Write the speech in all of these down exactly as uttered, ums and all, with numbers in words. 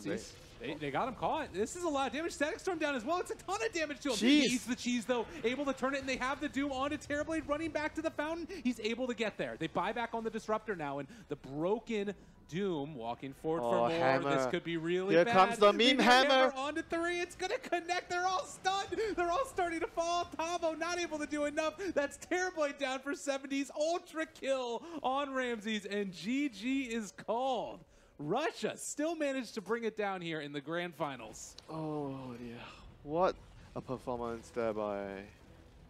They, they, they got him caught. This is a lot of damage. Static Storm down as well. It's a ton of damage to him. He eats the cheese, though. Able to turn it, and they have the Doom onto Terrorblade running back to the fountain. He's able to get there. They buy back on the Disruptor now, and the broken Doom walking forward oh, for more. Hammer. This could be really Here bad. Here comes the meme hammer. On to three. It's going to connect. They're all stunned. They're all starting to fall. Tavo not able to do enough. That's Terrorblade down for seventies. Ultra kill on Ramses, and G G is called. Russia still managed to bring it down here in the grand finals. Oh, dear. What a performance there by...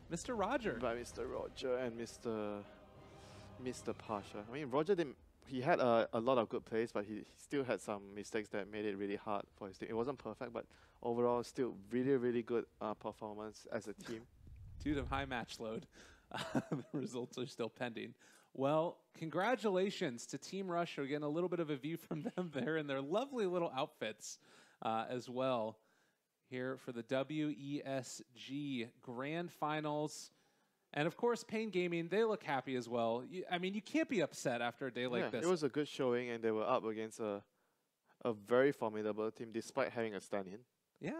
Mister Roger. By Mister Roger and Mister Mister Pasha. I mean, Roger, didn't, he had a, a lot of good plays, but he, he still had some mistakes that made it really hard for his team. It wasn't perfect, but overall, still really, really good uh, performance as a team. Due to high match load, the results are still pending. Well, congratulations to Team Russia. Again, a little bit of a view from them there in their lovely little outfits uh, as well here for the W E S G Grand Finals. And, of course, paiN Gaming, they look happy as well. You, I mean, you can't be upset after a day like yeah, this. It was a good showing, and they were up against a, a very formidable team despite having a stun-in. Yeah.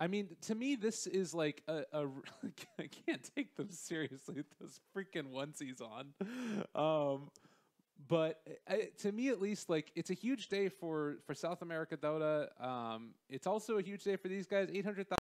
I mean, to me, this is like a, a I can't take them seriously. Those freaking onesies on, um, but I, to me, at least, like it's a huge day for for South America Dota. Um, it's also a huge day for these guys. eight hundred thousand.